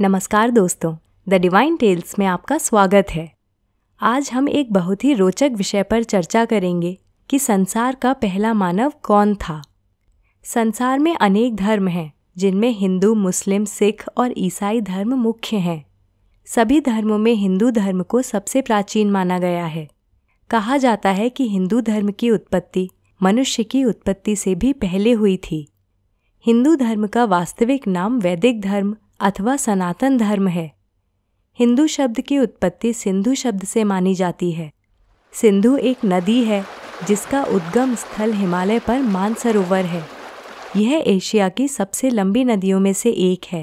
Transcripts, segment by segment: नमस्कार दोस्तों, the divine tales में आपका स्वागत है। आज हम एक बहुत ही रोचक विषय पर चर्चा करेंगे कि संसार का पहला मानव कौन था। संसार में अनेक धर्म हैं जिनमें हिंदू, मुस्लिम, सिख और ईसाई धर्म मुख्य हैं। सभी धर्मों में हिंदू धर्म को सबसे प्राचीन माना गया है। कहा जाता है कि हिंदू धर्म की उत्पत्ति मनुष्य की उत्पत्ति से भी पहले हुई थी। हिंदू धर्म का वास्तविक नाम वैदिक धर्म अथवा सनातन धर्म है। हिंदू शब्द की उत्पत्ति सिंधु शब्द से मानी जाती है। सिंधु एक नदी है जिसका उद्गम स्थल हिमालय पर मानसरोवर है। यह एशिया की सबसे लंबी नदियों में से एक है।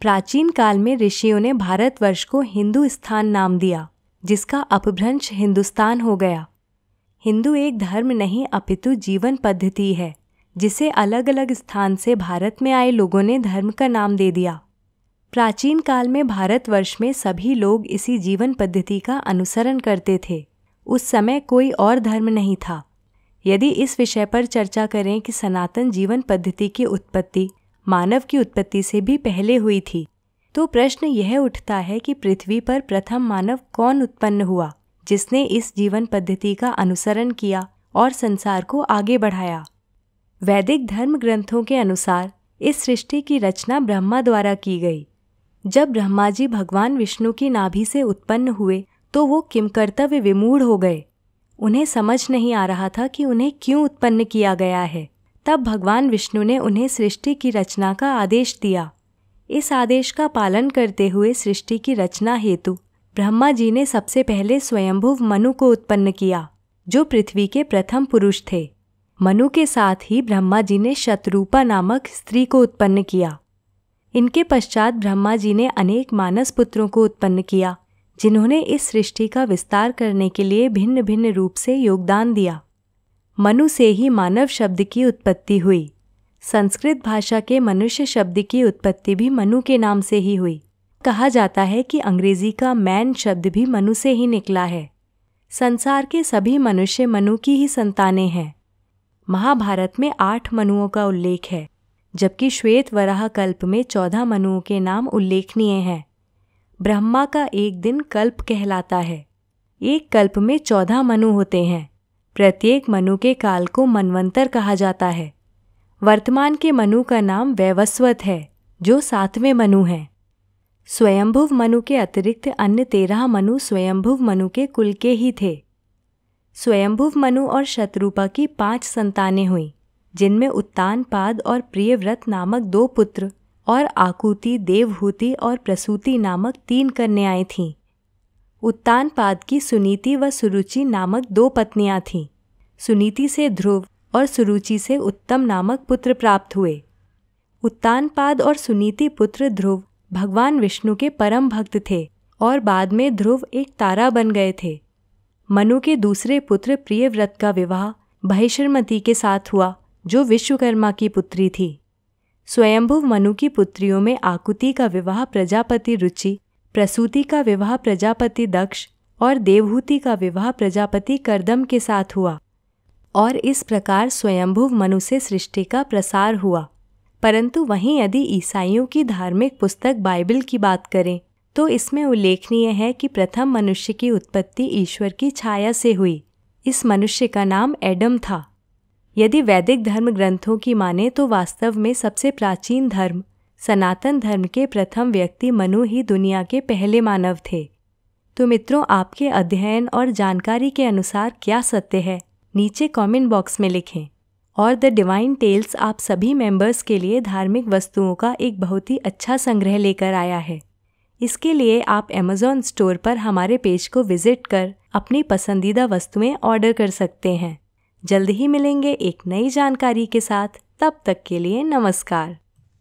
प्राचीन काल में ऋषियों ने भारतवर्ष को हिंदुस्तान नाम दिया, जिसका अपभ्रंश हिंदुस्तान हो गया। हिंदू एक धर्म नहीं अपितु जीवन पद्धति है, जिसे अलग अलग स्थान से भारत में आए लोगों ने धर्म का नाम दे दिया। प्राचीन काल में भारतवर्ष में सभी लोग इसी जीवन पद्धति का अनुसरण करते थे। उस समय कोई और धर्म नहीं था। यदि इस विषय पर चर्चा करें कि सनातन जीवन पद्धति की उत्पत्ति मानव की उत्पत्ति से भी पहले हुई थी, तो प्रश्न यह उठता है कि पृथ्वी पर प्रथम मानव कौन उत्पन्न हुआ जिसने इस जीवन पद्धति का अनुसरण किया और संसार को आगे बढ़ाया। वैदिक धर्म ग्रंथों के अनुसार इस सृष्टि की रचना ब्रह्मा द्वारा की गई। जब ब्रह्मा जी भगवान विष्णु की नाभि से उत्पन्न हुए तो वो किमकर्तव्य विमूढ़ हो गए। उन्हें समझ नहीं आ रहा था कि उन्हें क्यों उत्पन्न किया गया है। तब भगवान विष्णु ने उन्हें सृष्टि की रचना का आदेश दिया। इस आदेश का पालन करते हुए सृष्टि की रचना हेतु ब्रह्मा जी ने सबसे पहले स्वयंभुव मनु को उत्पन्न किया, जो पृथ्वी के प्रथम पुरुष थे। मनु के साथ ही ब्रह्मा जी ने शतरूपा नामक स्त्री को उत्पन्न किया। इनके पश्चात ब्रह्मा जी ने अनेक मानस पुत्रों को उत्पन्न किया, जिन्होंने इस सृष्टि का विस्तार करने के लिए भिन्न भिन्न रूप से योगदान दिया। मनु से ही मानव शब्द की उत्पत्ति हुई। संस्कृत भाषा के मनुष्य शब्द की उत्पत्ति भी मनु के नाम से ही हुई। कहा जाता है कि अंग्रेजी का मैन शब्द भी मनु से ही निकला है। संसार के सभी मनुष्य मनु की ही संतानें हैं। महाभारत में 8 मनुओं का उल्लेख है, जबकि श्वेत वराह कल्प में 14 मनुओं के नाम उल्लेखनीय हैं। ब्रह्मा का एक दिन कल्प कहलाता है। एक कल्प में 14 मनु होते हैं। प्रत्येक मनु के काल को मनवंतर कहा जाता है। वर्तमान के मनु का नाम वैवस्वत है, जो 7वें मनु हैं। स्वयंभुव मनु के अतिरिक्त अन्य 13 मनु स्वयंभुव मनु के कुल के ही थे। स्वयंभुव मनु और शतरूपा की 5 संतानें हुईं, जिनमें उत्तानपाद और प्रियव्रत नामक 2 पुत्र और आकुति, देवहूति और प्रसूति नामक 3 कन्याएं थीं। उत्तानपाद की सुनीति व सुरुचि नामक 2 पत्नियां थीं। सुनीति से ध्रुव और सुरुचि से उत्तम नामक पुत्र प्राप्त हुए। उत्तानपाद और सुनीति पुत्र ध्रुव भगवान विष्णु के परम भक्त थे और बाद में ध्रुव एक तारा बन गए थे। मनु के दूसरे पुत्र प्रियव्रत का विवाह बर्हिष्मती के साथ हुआ, जो विश्वकर्मा की पुत्री थी। स्वयंभुव मनु की पुत्रियों में आकुति का विवाह प्रजापति रुचि, प्रसूति का विवाह प्रजापति दक्ष और देवहूति का विवाह प्रजापति करदम के साथ हुआ और इस प्रकार स्वयंभुव मनु से सृष्टि का प्रसार हुआ। परंतु वहीं यदि ईसाइयों की धार्मिक पुस्तक बाइबल की बात करें तो इसमें उल्लेखनीय है कि प्रथम मनुष्य की उत्पत्ति ईश्वर की छाया से हुई। इस मनुष्य का नाम एडम था। यदि वैदिक धर्म ग्रंथों की माने तो वास्तव में सबसे प्राचीन धर्म सनातन धर्म के प्रथम व्यक्ति मनु ही दुनिया के पहले मानव थे। तो मित्रों, आपके अध्ययन और जानकारी के अनुसार क्या सत्य है, नीचे कमेंट बॉक्स में लिखें। और द डिवाइन टेल्स आप सभी मेंबर्स के लिए धार्मिक वस्तुओं का एक बहुत ही अच्छा संग्रह लेकर आया है। इसके लिए आप अमेज़ॉन स्टोर पर हमारे पेज को विजिट कर अपनी पसंदीदा वस्तुएं ऑर्डर कर सकते हैं। जल्द ही मिलेंगे एक नई जानकारी के साथ। तब तक के लिए नमस्कार।